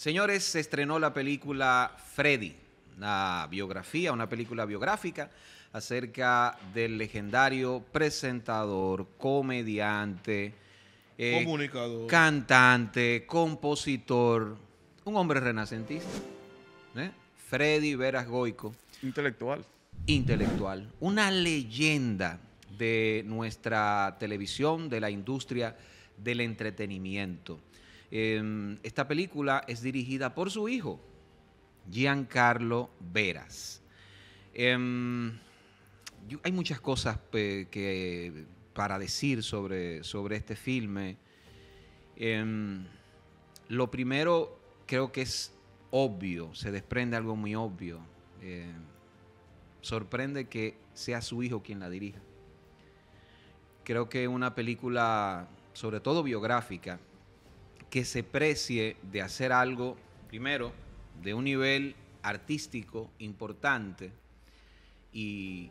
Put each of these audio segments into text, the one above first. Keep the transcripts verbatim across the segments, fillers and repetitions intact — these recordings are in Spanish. Señores, se estrenó la película Freddy, una biografía, una película biográfica acerca del legendario presentador, comediante, eh, comunicador, cantante, compositor, un hombre renacentista, ¿eh? Freddy Veras Goico. Intelectual. Intelectual. Una leyenda de nuestra televisión, de la industria del entretenimiento. Eh, esta película es dirigida por su hijo, Giancarlo Veras. Eh, yo, hay muchas cosas eh, que, para decir sobre, sobre este filme. Eh, lo primero, creo que es obvio, se desprende algo muy obvio. Eh, sorprende que sea su hijo quien la dirija. Creo que una película, sobre todo biográfica, que se precie de hacer algo, primero, de un nivel artístico importante y,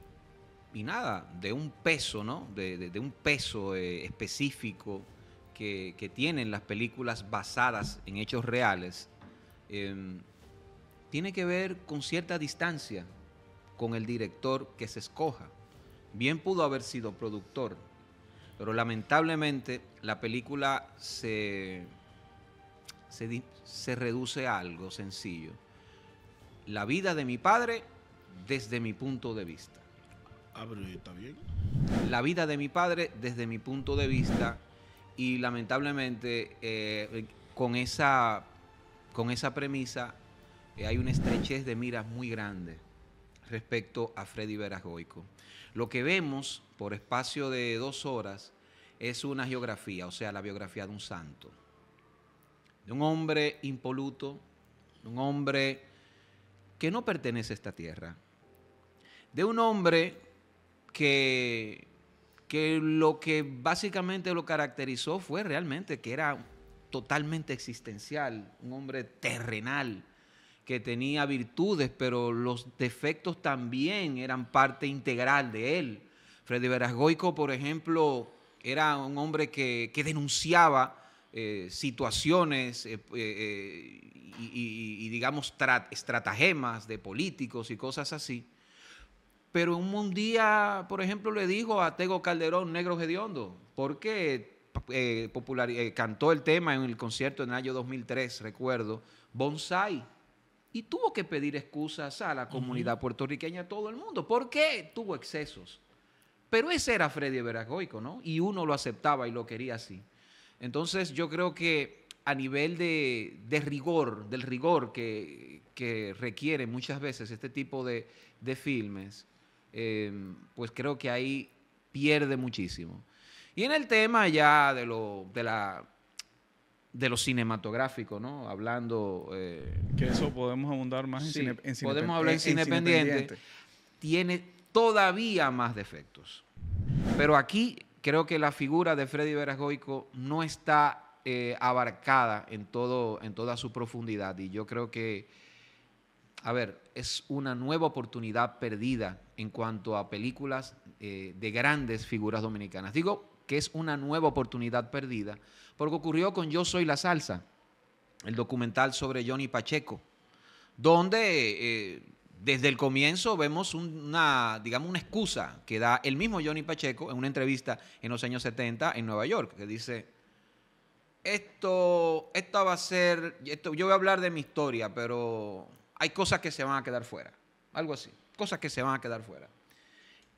y nada, de un peso, ¿no? De, de, de un peso eh, específico que, que tienen las películas basadas en hechos reales, eh, tiene que ver con cierta distancia con el director que se escoja. Bien pudo haber sido productor, pero lamentablemente la película se... Se, se reduce a algo sencillo. La vida de mi padre desde mi punto de vista. Ah, pero está bien. La vida de mi padre desde mi punto de vista y lamentablemente eh, con, esa, con esa premisa eh, hay una estrechez de miras muy grande respecto a Freddy Veras Goico. Lo que vemos por espacio de dos horas es una geografía, o sea, la biografía de un santo. De un hombre impoluto, de un hombre que no pertenece a esta tierra, de un hombre que, que lo que básicamente lo caracterizó fue realmente que era totalmente existencial, un hombre terrenal, que tenía virtudes, pero los defectos también eran parte integral de él. Freddy Veras Goico, por ejemplo, era un hombre que, que denunciaba Eh, situaciones eh, eh, y, y, y digamos estratagemas de políticos y cosas así, pero un, un día, por ejemplo, le dijo a Tego Calderón, negro hediondo, porque eh, popular, eh, cantó el tema en el concierto en el año dos mil tres, recuerdo, Bonsai, y tuvo que pedir excusas a la comunidad uh-huh. puertorriqueña, a todo el mundo, porque tuvo excesos, pero ese era Freddy Veras Goico, ¿no? Y uno lo aceptaba y lo quería así. Entonces, yo creo que a nivel de, de rigor, del rigor que, que requiere muchas veces este tipo de, de filmes, eh, pues creo que ahí pierde muchísimo. Y en el tema ya de lo, de la, de lo cinematográfico, ¿no? Hablando... Eh, que eso podemos abundar más sí, en, cine, en cine... Podemos hablar en cine pendiente. Tiene todavía más defectos. Pero aquí... Creo que la figura de Freddy Veras Goico no está eh, abarcada en, todo, en toda su profundidad. Y yo creo que, a ver, es una nueva oportunidad perdida en cuanto a películas eh, de grandes figuras dominicanas. Digo que es una nueva oportunidad perdida porque ocurrió con Yo Soy la Salsa, el documental sobre Johnny Pacheco, donde... Eh, Desde el comienzo vemos una, digamos, una excusa que da el mismo Johnny Pacheco en una entrevista en los años setenta en Nueva York, que dice, esto, esto va a ser, esto, yo voy a hablar de mi historia, pero hay cosas que se van a quedar fuera, algo así, cosas que se van a quedar fuera.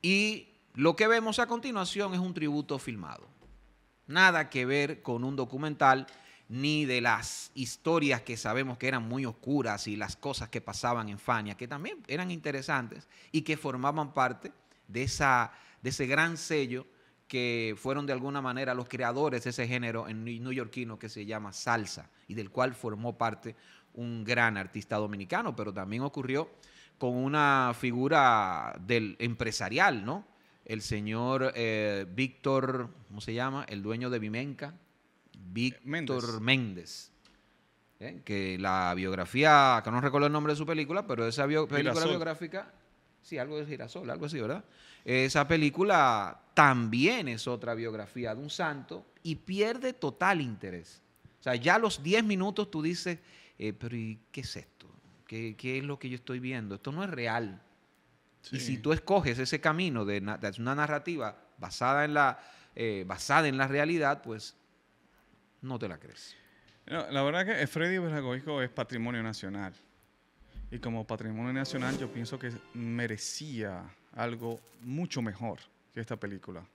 Y lo que vemos a continuación es un tributo filmado, nada que ver con un documental ni de las historias que sabemos que eran muy oscuras y las cosas que pasaban en Fania, que también eran interesantes y que formaban parte de, esa, de ese gran sello que fueron de alguna manera los creadores de ese género en neoyorquino que se llama salsa y del cual formó parte un gran artista dominicano, pero también ocurrió con una figura del empresarial, ¿no? El señor eh, Víctor, ¿cómo se llama? El dueño de Vimenca. Víctor Méndez, Méndez ¿eh? que la biografía, que no recuerdo el nombre de su película, pero esa bio, película Girasol. biográfica, sí, algo de Girasol, algo así, ¿verdad? Esa película también es otra biografía de un santo y pierde total interés. O sea, ya a los diez minutos tú dices, eh, pero ¿y qué es esto? ¿Qué, qué es lo que yo estoy viendo? Esto no es real. Sí. Y si tú escoges ese camino de, de una narrativa basada en la, eh, basada en la realidad, pues no te la crees. No, la verdad que Freddy Bellagoico es patrimonio nacional. Y como patrimonio nacional yo pienso que merecía algo mucho mejor que esta película.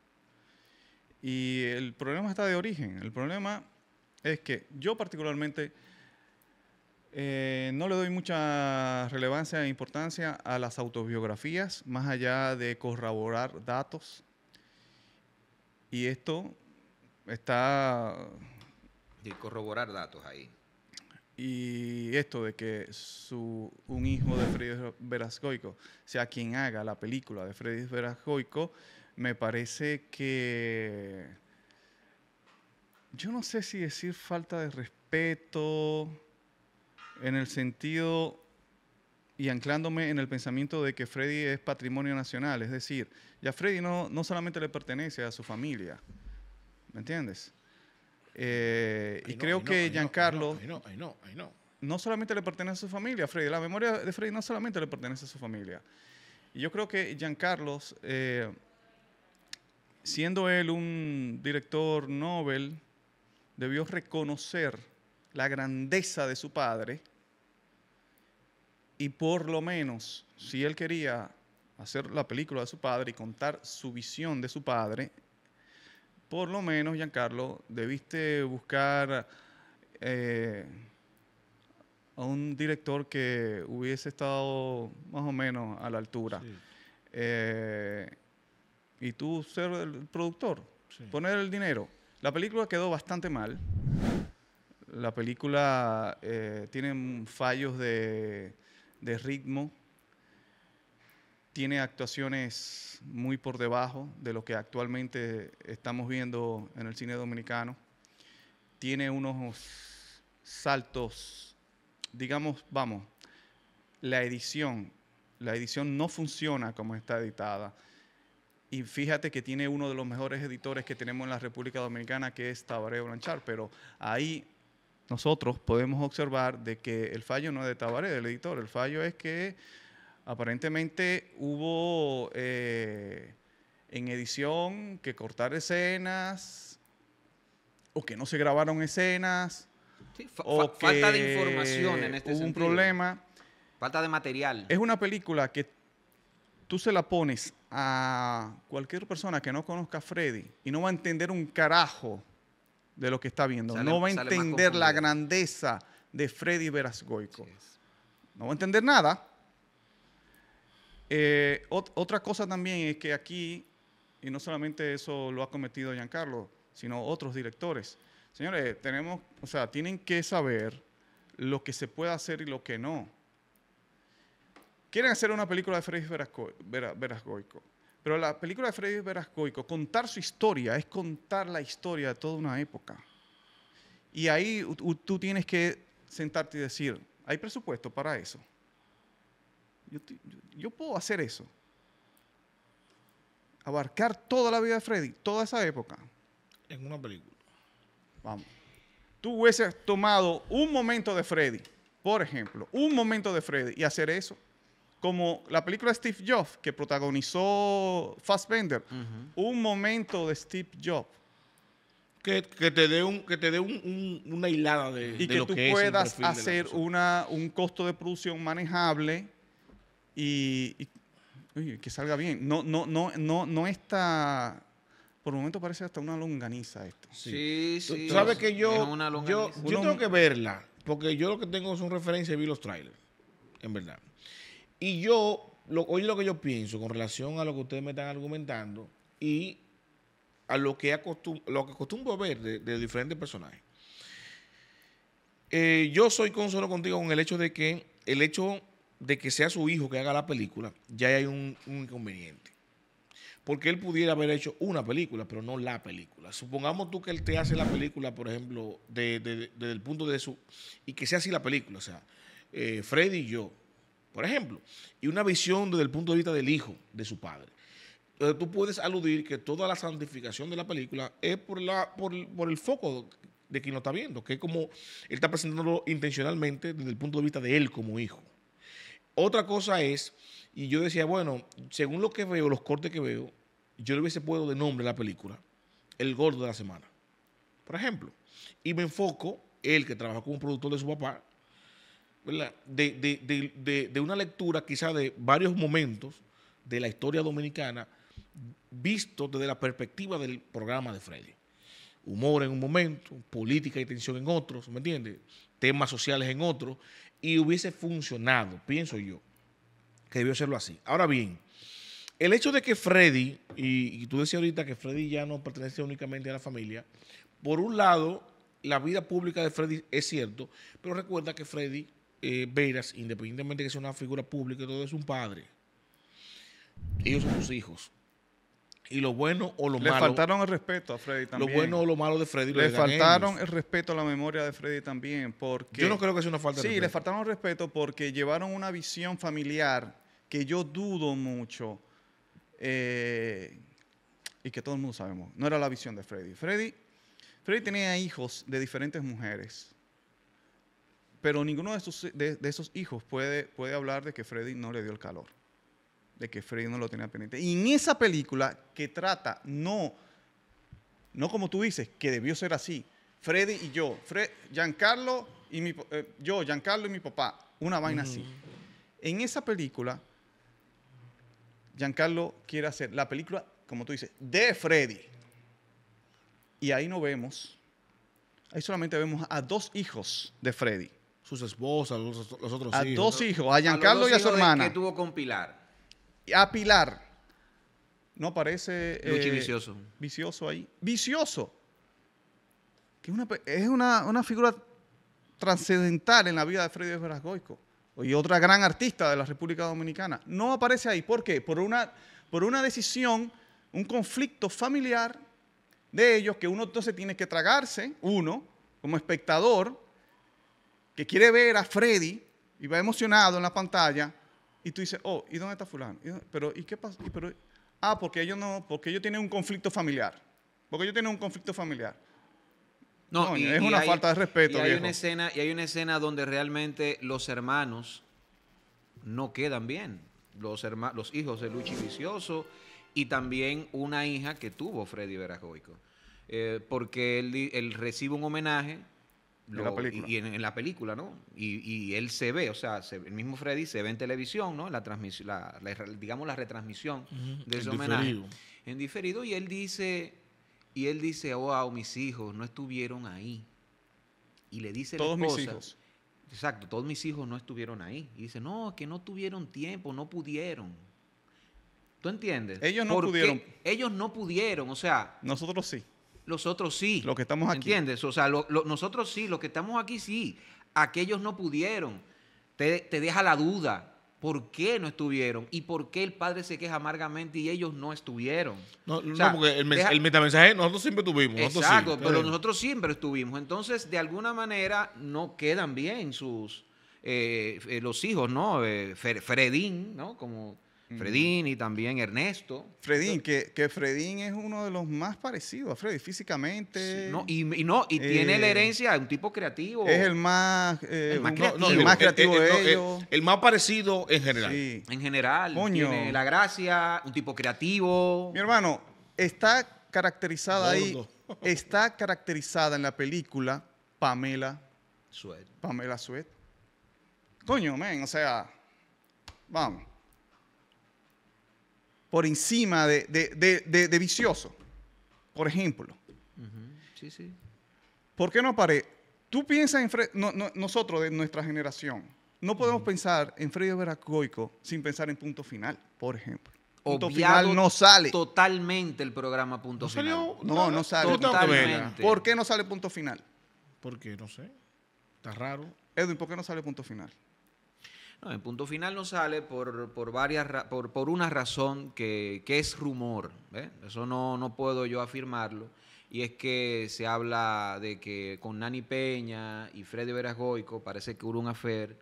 Y el problema está de origen. El problema es que yo particularmente eh, no le doy mucha relevancia e importancia a las autobiografías, más allá de corroborar datos. Y esto está... De corroborar datos ahí. Y esto de que su, un hijo de Freddy Bellagoico sea quien haga la película de Freddy Bellagoico, me parece que... Yo no sé si decir falta de respeto en el sentido... Y anclándome en el pensamiento de que Freddy es patrimonio nacional. Es decir, ya Freddy no, no solamente le pertenece a su familia. ¿Me entiendes? Eh, y no, creo no, que Giancarlo no, no, no, no. no solamente le pertenece a su familia, a Freddy. La memoria de Freddy no solamente le pertenece a su familia. Y yo creo que Giancarlo, eh, siendo él un director Nobel, debió reconocer la grandeza de su padre y por lo menos, si él quería hacer la película de su padre y contar su visión de su padre, por lo menos, Giancarlo, debiste buscar eh, a un director que hubiese estado más o menos a la altura. Sí. Eh, y tú ser el productor, sí. Poner el dinero. La película quedó bastante mal. La película eh, tiene fallos de, de ritmo. Tiene actuaciones muy por debajo de lo que actualmente estamos viendo en el cine dominicano. Tiene unos saltos, digamos, vamos, la edición. La edición no funciona como está editada. Y fíjate que tiene uno de los mejores editores que tenemos en la República Dominicana, que es Tabaré Blanchard, pero ahí nosotros podemos observar de que el fallo no es de Tabaré, del editor. El fallo es que aparentemente hubo eh, en edición que cortar escenas o que no se grabaron escenas. Sí, fa o fa falta de información en este hubo sentido. Un problema. Falta de material. Es una película que tú se la pones a cualquier persona que no conozca a Freddy y no va a entender un carajo de lo que está viendo. Sale, no va a entender la grandeza de Freddy Bellagoico. Sí, no va a entender nada. Eh, ot otra cosa también es que aquí, y no solamente eso lo ha cometido Giancarlo, sino otros directores. Señores, tenemos, o sea, tienen que saber lo que se puede hacer y lo que no. Quieren hacer una película de Freddy Bellagoico, pero la película de Freddy Bellagoico, contar su historia, es contar la historia de toda una época. Y ahí tú tienes que sentarte y decir, ¿hay presupuesto para eso? Yo, yo, yo puedo hacer eso. Abarcar toda la vida de Freddy, toda esa época. En una película. Vamos. Tú hubieses tomado un momento de Freddy, por ejemplo, un momento de Freddy, y hacer eso. Como la película de Steve Jobs, que protagonizó Fassbender. Uh-huh. Un momento de Steve Jobs. Que, que te dé un, que te dé un, un, una hilada de, y de lo que es. Y que tú puedas hacer una, un costo de producción manejable. Y, y uy, que salga bien. No, no, no, no, no está... Por el momento parece hasta una longaniza esto. Sí, sí. sí ¿Sabes que yo, yo, yo tengo que verla? Porque yo lo que tengo son referencias y vi los trailers. En verdad. Y yo, lo, hoy lo que yo pienso con relación a lo que ustedes me están argumentando y a lo que, acostum, lo que acostumbro ver de, de diferentes personajes. Eh, yo soy consuelo contigo con el hecho de que el hecho... de que sea su hijo que haga la película, ya hay un, un inconveniente. Porque él pudiera haber hecho una película, pero no la película. Supongamos tú que él te hace la película, por ejemplo, de, de, de, desde el punto de su... Y que sea así la película, o sea, eh, Freddy y yo, por ejemplo. Y una visión desde el punto de vista del hijo de su padre. Entonces, tú puedes aludir que toda la santificación de la película es por, la, por, por el foco de quien lo está viendo, que es como él está presentándolo intencionalmente desde el punto de vista de él como hijo. Otra cosa es, y yo decía, bueno, según lo que veo, los cortes que veo, yo le hubiese puesto de nombre a la película El Gordo de la Semana, por ejemplo. Y me enfoco, él que trabajó como productor de su papá, ¿verdad? De, de, de, de, de una lectura quizá de varios momentos de la historia dominicana visto desde la perspectiva del programa de Freddy. Humor en un momento, política y tensión en otros, ¿me entiendes? Temas sociales en otros, y hubiese funcionado, pienso yo, que debió hacerlo así. Ahora bien, el hecho de que Freddy, y, y tú decías ahorita que Freddy ya no pertenece únicamente a la familia, por un lado, la vida pública de Freddy es cierto, pero recuerda que Freddy eh, Veras, independientemente de que sea una figura pública, todo es un padre. Ellos son sus hijos. Y lo bueno o lo le malo... Le faltaron el respeto a Freddy también. Lo bueno o lo malo de Freddy... Le faltaron ellos. El respeto a la memoria de Freddy también, porque... Yo no creo que sea una falta sí, de respeto. Sí, le faltaron el respeto porque llevaron una visión familiar que yo dudo mucho eh, y que todo el mundo sabemos. No era la visión de Freddy. Freddy, Freddy tenía hijos de diferentes mujeres, pero ninguno de esos, de, de esos hijos puede, puede hablar de que Freddy no le dio el calor, de que Freddy no lo tenía pendiente. Y en esa película que trata, no, no como tú dices, que debió ser así, Freddy y yo, Fred, Giancarlo y mi, eh, yo, Giancarlo y mi papá, una vaina mm. así. En esa película, Giancarlo quiere hacer la película, como tú dices, de Freddy. Y ahí no vemos, ahí solamente vemos a dos hijos de Freddy. Sus esposas, los, los otros a hijos. A dos hijos, a Giancarlo a y a su hermana. Que tuvo con Pilar. A Pilar. No parece... Eh, vicioso. Vicioso ahí. Vicioso. Que una, es una, una figura trascendental en la vida de Freddy Veras Goico. Y otra gran artista de la República Dominicana. No aparece ahí. ¿Por qué? Por una, por una decisión, un conflicto familiar de ellos que uno entonces tiene que tragarse, uno, como espectador, que quiere ver a Freddy y va emocionado en la pantalla. Y tú dices, oh, ¿y dónde está fulano? ¿Y dónde? Pero, ¿y qué pasa? ¿Y pero? Ah, porque ellos no, porque ellos tienen un conflicto familiar. Porque ellos tienen un conflicto familiar. No, no y, es y una hay, falta de respeto, y hay, una escena, y hay una escena donde realmente los hermanos no quedan bien. Los, herma, los hijos de Luchi Vicioso y también una hija que tuvo Freddy Veras Goico. Eh, porque él, él recibe un homenaje... Lo, en la película. Y en, en la película, ¿no? Y, y él se ve, o sea, se, el mismo Freddy se ve en televisión, ¿no? La transmisión, la, la, digamos la retransmisión uh-huh. de ese homenaje. En diferido. Y él dice, y él dice, wow, mis hijos no estuvieron ahí. Y le dice todos la esposa, mis hijos. Exacto, todos mis hijos no estuvieron ahí. Y dice, no, que no tuvieron tiempo, no pudieron. ¿Tú entiendes? Ellos no Porque pudieron. Ellos no pudieron, o sea. Nosotros sí. Los otros sí. Los que estamos aquí. ¿Entiendes? O sea, lo, lo, nosotros sí, los que estamos aquí sí. Aquellos no pudieron. Te, te deja la duda. ¿Por qué no estuvieron? ¿Y por qué el padre se queja amargamente y ellos no estuvieron? No, o sea, no porque el, deja... el metamensaje nosotros siempre estuvimos. Exacto, nosotros sí, pero claro. nosotros siempre estuvimos. Entonces, de alguna manera, no quedan bien sus eh, eh, los hijos, ¿no? Eh, Fer, Fredín, ¿no? Como... Fredín y también Ernesto. Fredín, que, que Fredín es uno de los más parecidos a Freddy físicamente. Sí, no, y, y no, y eh, tiene la herencia de un tipo creativo. Es el más, eh, el más creativo, no, no, el más creativo el, el, de el, ellos. El, el más parecido en general. Sí. En general, Coño. tiene la gracia, un tipo creativo. Mi hermano, está caracterizada Gordo. ahí, está caracterizada en la película Pamela Suet. Pamela Suet. Coño, men, o sea, vamos. Por encima de, de, de, de, de Vicioso, por ejemplo. Uh-huh. Sí, sí. ¿Por qué no aparece? Tú piensas en Fred, no, no, nosotros de nuestra generación, no podemos uh-huh. pensar en Freddy Veras Goico sin pensar en Punto Final, por ejemplo. Punto Obviado Final no sale. Totalmente el programa Punto ¿No Final. Salió, no, no, no sale. Totalmente. ¿Por qué no sale Punto Final? Porque no sé. Está raro. Edwin, ¿por qué no sale Punto Final? No, en Punto Final no sale por, por, varias ra por, por una razón que, que es rumor, ¿eh? Eso no, no puedo yo afirmarlo, y es que se habla de que con Nani Peña y Freddy Veras Goico parece que hubo un affair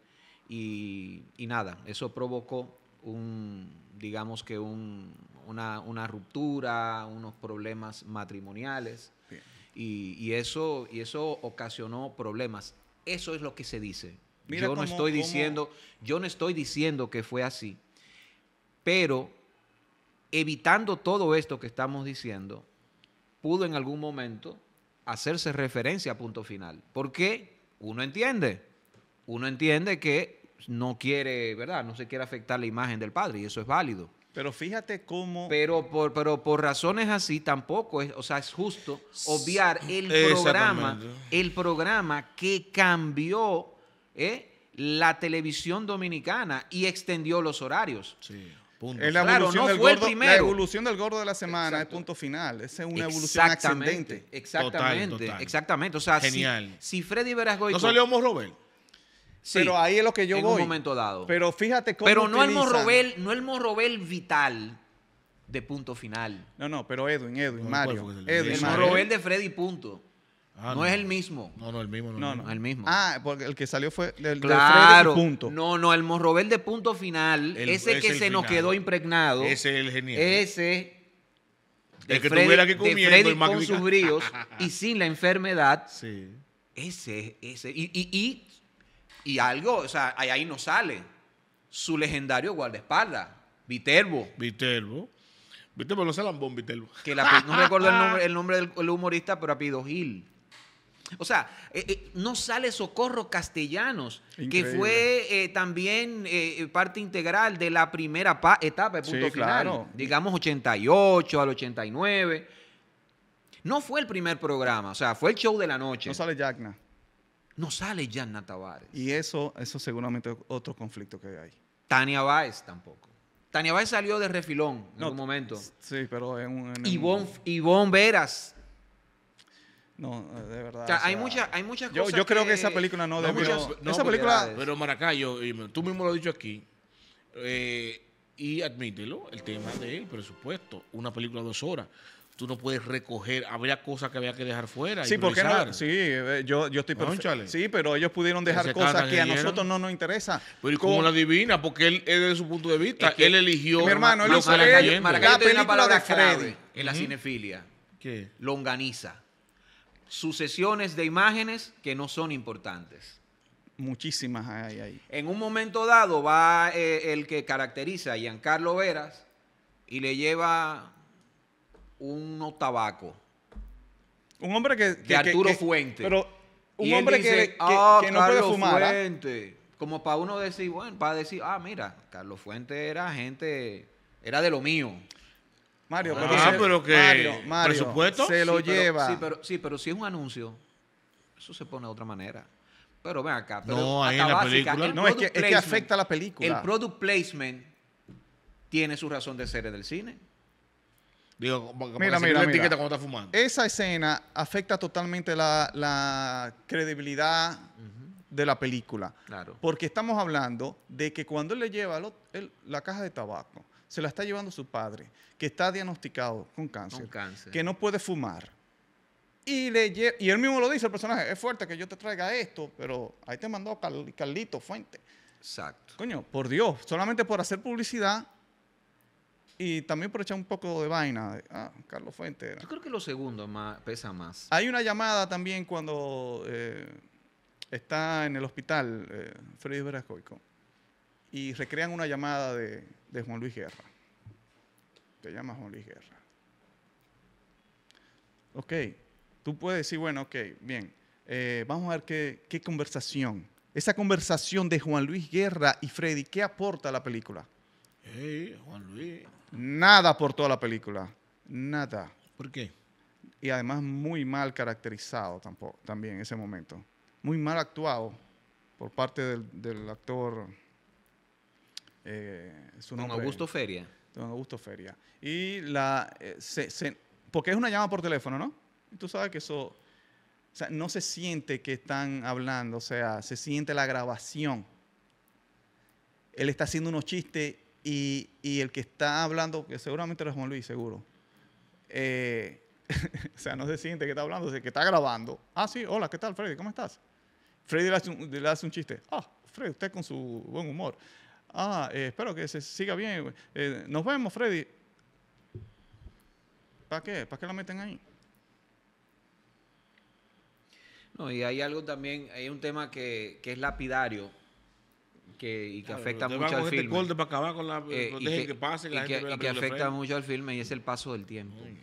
y, y nada, eso provocó un, digamos que un, una, una ruptura, unos problemas matrimoniales. Bien. y, y, eso, y eso ocasionó problemas. Eso es lo que se dice. Mira yo, cómo, no estoy diciendo, yo no estoy diciendo que fue así, pero evitando todo esto que estamos diciendo, pudo en algún momento hacerse referencia a Punto Final. ¿Por qué? Uno entiende, uno entiende que no quiere, ¿verdad? No se quiere afectar la imagen del padre y eso es válido. Pero fíjate cómo... Pero por, pero por razones así tampoco es, o sea, es justo obviar el programa, el programa que cambió ¿eh? la televisión dominicana y extendió los horarios. Sí. Es la, claro, no fue gordo, el primero. La evolución del gordo de la semana es Punto Final. Esa es una evolución ascendente. Exactamente, total, total. exactamente. O sea, genial. Si, si Freddy Verasgoico... No salió Morrobel. Sí, pero ahí es lo que yo en voy. En un momento dado. Pero fíjate cómo Pero no utilizan. el Morrobel, no el Morrobel vital de Punto Final. No, no, pero Edwin, Edwin, no, Mario. El, Edwin, el Mario. Morrobel de Freddy punto. Ah, no, no es el mismo. No, no, el mismo. No, no, no. el mismo. Ah, porque el que salió fue el claro. de Freddy punto. No, no, el Morrobel de Punto Final, el, ese es que se final. nos quedó impregnado. Ese es el genial. Ese de el que Freddy, tuviera que comiendo de Freddy el con sus bríos y sin la enfermedad. Sí. Ese, ese. Y, y, y, y algo, o sea, ahí no sale su legendario guardaespaldas, Viterbo. Viterbo. Viterbo no se lambón, Viterbo. Que la, no recuerdo el nombre, el nombre del el humorista, pero apellido Gil. O sea, eh, eh, no sale Socorro Castellanos, Increíble. que fue eh, también eh, parte integral de la primera etapa de Punto sí, Final, claro. digamos ochenta y ocho al ochenta y nueve. No fue el primer programa, o sea, fue el show de la noche. No sale Yagna. No sale Yagna Tavares. Y eso, eso seguramente es otro conflicto que hay. Tania Báez tampoco. Tania Báez salió de refilón en no, un momento. Sí, pero en un... En Ivonne, un... Ivonne Veras. No, de verdad. O sea, o sea, hay, mucha, hay muchas cosas. Yo, yo creo que, que esa película no, no debió. Muchas, no, esa película. Pero Maracayo, tú mismo lo has dicho aquí, eh, y admítelo, el tema del presupuesto. Una película de dos horas. Tú no puedes recoger, habría cosas que había que dejar fuera. Sí, porque no, sí, yo, yo estoy perfecto. Sí, pero ellos pudieron dejar cosas que a nosotros no nos interesan. Pero como la divina, porque él, él desde su punto de vista, es que él eligió. Mi hermano, él hizo la película de Freddy. En la cinefilia. ¿Qué? Longaniza. Sucesiones de imágenes que no son importantes. Muchísimas hay ahí. En un momento dado va eh, el que caracteriza a Giancarlo Veras y le lleva unos tabacos. Un hombre que... que de Arturo que, que, Fuente. Pero un y hombre dice, que, que, oh, que no Carlos puede fumar. Fuente. Como para uno decir, bueno, para decir, ah, mira, Carlos Fuente era gente, era de lo mío. Mario, ah, dice, pero que Mario, Mario, presupuesto se lo sí, lleva. Pero, sí, pero, sí, pero si es un anuncio, eso se pone de otra manera. Pero ven acá. Pero no, ahí en la película. No, es que, es que afecta a la película. El product placement tiene su razón de ser en el cine. Digo, mira, mira, una mira. Cuando está fumando. Esa escena afecta totalmente la, la credibilidad uh-huh. de la película. Claro. Porque estamos hablando de que cuando él le lleva lo, él, la caja de tabaco, se la está llevando su padre, que está diagnosticado con cáncer, con cáncer. que no puede fumar. Y, le y él mismo lo dice, el personaje, es fuerte que yo te traiga esto, pero ahí te mandó Carl Carlito Fuente. Exacto. Coño, por Dios, solamente por hacer publicidad y también por echar un poco de vaina. Ah, Carlos Fuente era. Yo creo que lo segundo más, pesa más. Hay una llamada también cuando eh, está en el hospital eh, Freddy Verasgoico y recrean una llamada de... de Juan Luis Guerra. Te llama Juan Luis Guerra. Ok, tú puedes decir, bueno, ok, bien, eh, vamos a ver qué, qué conversación, esa conversación de Juan Luis Guerra y Freddy, ¿qué aporta a la película? Hey, Juan Luis. Nada aportó a la película, nada. ¿Por qué? Y además muy mal caracterizado tampoco, también en ese momento. Muy mal actuado por parte del, del actor... Eh, su nombre, don Augusto Feria. Don Augusto Feria. Y la... Eh, se, se, porque es una llamada por teléfono, ¿no? Y tú sabes que eso... O sea, no se siente que están hablando, o sea, se siente la grabación. Él está haciendo unos chistes y, y el que está hablando, que seguramente era Juan Luis, seguro. Eh, o sea, no se siente que está hablando, sino que está grabando. Ah, sí, hola, ¿qué tal, Freddy? ¿Cómo estás? Freddy le hace un, le hace un chiste. Ah, Freddy, usted con su buen humor. Ah, eh, espero que se siga bien. Eh, nos vemos, Freddy. ¿Para qué? ¿Para qué la meten ahí? No, y hay algo también, hay un tema que, que es lapidario que, y que claro, afecta mucho al este filme. Corte para acabar con la, eh, y que, que, pase, que, y que, y que afecta mucho al filme y es el paso del tiempo. Mm.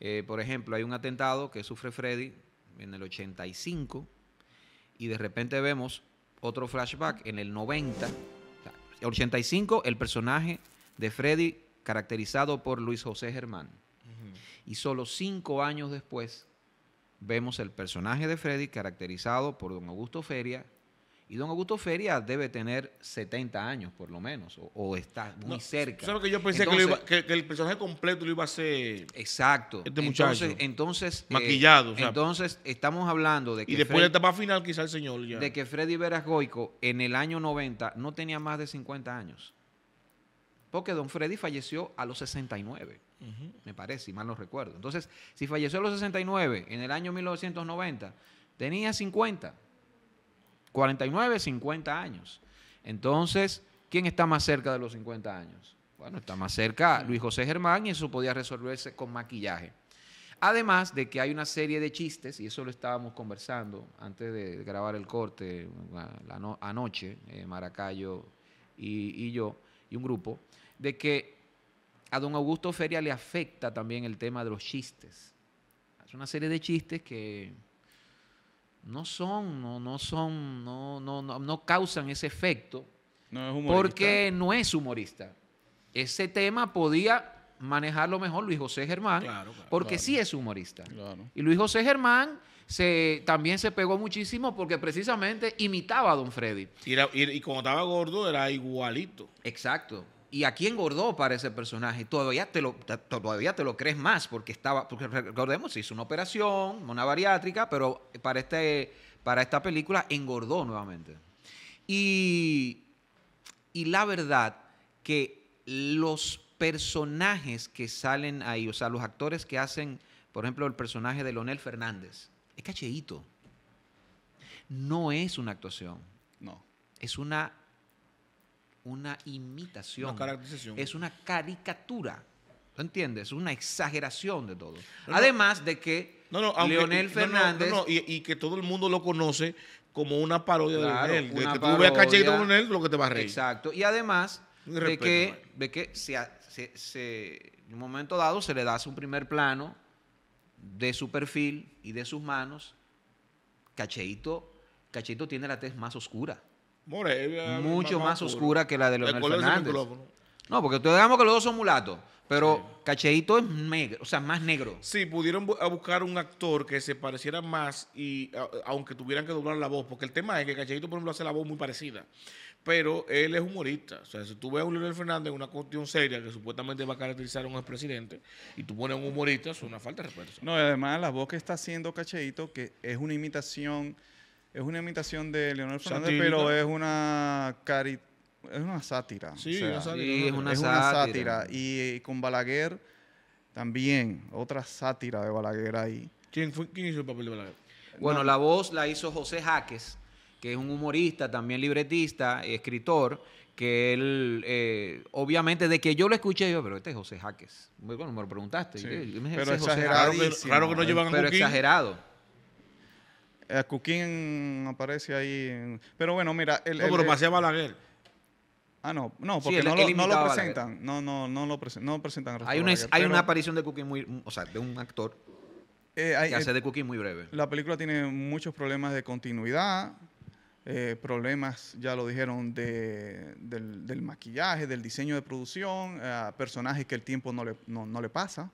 Eh, por ejemplo, hay un atentado que sufre Freddy en el ochenta y cinco y de repente vemos otro flashback en el noventa. En el ochenta y cinco, el personaje de Freddy caracterizado por Luis José Germán. Uh-huh. Y solo cinco años después vemos el personaje de Freddy caracterizado por don Augusto Feria. Y don Augusto Feria debe tener setenta años, por lo menos, o, o está muy no, cerca. Solo que yo pensé entonces, que, lo iba, que, que el personaje completo lo iba a ser. Exacto. Este muchacho. Entonces, entonces maquillado. Eh, o sea, entonces, estamos hablando de que. Y después Fred, de la etapa final, quizás el señor ya. De que Freddy Veras Goico en el año noventa no tenía más de cincuenta años. Porque don Freddy falleció a los sesenta y nueve, uh-huh. me parece, si mal no recuerdo. Entonces, si falleció a los sesenta y nueve, en el año mil novecientos noventa, tenía cincuenta, cuarenta y nueve, cincuenta años. Entonces, ¿quién está más cerca de los cincuenta años? Bueno, está más cerca Luis José Germán y eso podía resolverse con maquillaje. Además de que hay una serie de chistes, y eso lo estábamos conversando antes de grabar el corte la no, anoche, eh, Maracayo y, y yo, y un grupo, de que a don Augusto Feria le afecta también el tema de los chistes. Es una serie de chistes que no son, no, no son, no, no, no, no causan ese efecto no es porque no es humorista. Ese tema podía manejarlo mejor Luis José Germán, claro, claro, porque claro. sí es humorista. Claro. Y Luis José Germán se, también se pegó muchísimo porque precisamente imitaba a don Freddy. Y, era, y, y como estaba gordo era igualito. Exacto. Y aquí engordó para ese personaje. Todavía te lo, todavía te lo crees más porque estaba, porque recordemos, se hizo una operación, una bariátrica, pero para, este, para esta película engordó nuevamente. Y, y la verdad que los personajes que salen ahí, o sea, los actores que hacen, por ejemplo, el personaje de Leonel Fernández, es cacheíto. No es una actuación. No. Es una... una imitación, una es una caricatura, ¿tú entiendes? Es una exageración de todo. No, además de que no, no, aunque, Leonel Fernández... No, no, no, y, y que todo el mundo lo conoce como una parodia claro, de Leonel. De que parodia, tú veas cachete de Leonel, lo que te va a reír. Exacto. Y además de que, de que se, se, se, en un momento dado se le da un primer plano de su perfil y de sus manos. Cacheito, Cacheito tiene la tez más oscura. More, mucho más, más oscura que la de Leonel Fernández. No, porque digamos que los dos son mulatos, pero sí. Cacheito es negro, o sea, más negro. Sí, pudieron bu a buscar un actor que se pareciera más, y a, aunque tuvieran que doblar la voz, porque el tema es que Cacheito, por ejemplo, hace la voz muy parecida, pero él es humorista. O sea, si tú ves a un Leonel Fernández en una cuestión seria que supuestamente va a caracterizar a un expresidente y tú pones a un humorista, es una falta de respeto. No, y además la voz que está haciendo Cacheito, que es una imitación... Es una imitación de Leonel Fernández, satírica. Pero es una cari es una sátira. Sí, o sea, una sátira. Sí, es una, es sátira. una sátira. Y, y con Balaguer también, otra sátira de Balaguer ahí. ¿Quién, fue, quién hizo el papel de Balaguer? Bueno, no. La voz la hizo José Jaques, que es un humorista, también libretista, escritor, que él, eh, obviamente, de que yo lo escuché, yo, pero este es José Jaques. Bueno, me lo preguntaste. Sí, ¿qué? Pero exagerado. Claro que no llevan a Pero Joaquín. Exagerado. A Cuquín aparece ahí. En... Pero bueno, mira... El, no, el, pero pasé a Balaguer. Ah, no. No, porque sí, no, lo, no lo presentan. No, no, no lo presentan. No presentan hay una, Balaguer, hay pero... una aparición de Cuquín muy... O sea, de un actor eh, hay, que hace eh, de Cuquín muy breve. La película tiene muchos problemas de continuidad, eh, problemas, ya lo dijeron, de, del, del maquillaje, del diseño de producción, eh, personajes que el tiempo no le, no, no le pasa.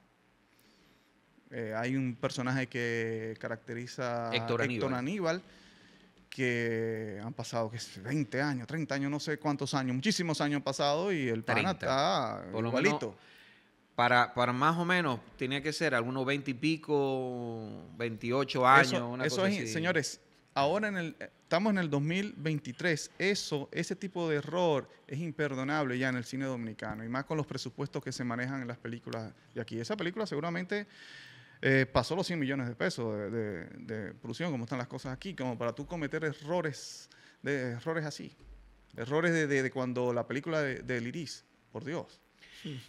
Eh, hay un personaje que caracteriza a Héctor Aníbal. Héctor Aníbal, que han pasado que es veinte años, treinta años, no sé cuántos años, muchísimos años han pasado y el pana está igualito. Menos, para, para más o menos, tenía que ser algunos veinte y pico, veintiocho años, eso, una eso cosa es, así. Señores, ahora en el, estamos en el dos mil veintitrés, eso, ese tipo de error es imperdonable ya en el cine dominicano y más con los presupuestos que se manejan en las películas de aquí. Esa película seguramente... Eh, pasó los cien millones de pesos de, de, de producción, como están las cosas aquí, como para tú cometer errores, de, errores así, errores de, de, de cuando la película de, de Liris, por Dios.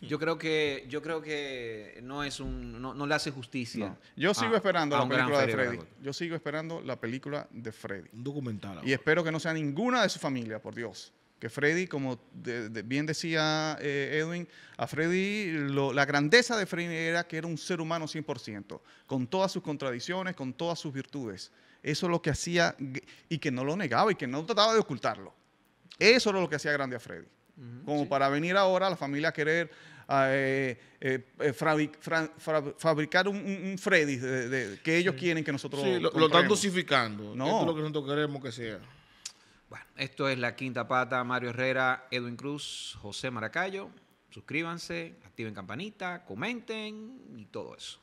Yo creo que, yo creo que no, es un, no, no le hace justicia. No. Yo sigo a, esperando a la película de Freddy. Yo sigo esperando la película de Freddy. Un documental. Ahora. Y espero que no sea ninguna de su familia, por Dios. Que Freddy, como de, de, bien decía eh, Edwin, a Freddy, lo, la grandeza de Freddy era que era un ser humano cien por ciento, con todas sus contradicciones, con todas sus virtudes. Eso es lo que hacía, y que no lo negaba y que no trataba de ocultarlo. Eso era lo que hacía grande a Freddy. Uh-huh, como sí. para venir ahora a la familia a querer eh, eh, eh, fabric, fra, fra, fabricar un, un Freddy de, de, de, que ellos sí. quieren que nosotros sí, lo, lo están dosificando. No. Esto es lo que nosotros queremos que sea. Bueno, esto es La Quinta Pata. Mario Herrera, Edwin Cruz, José Maracayo. Suscríbanse, activen campanita, comenten y todo eso.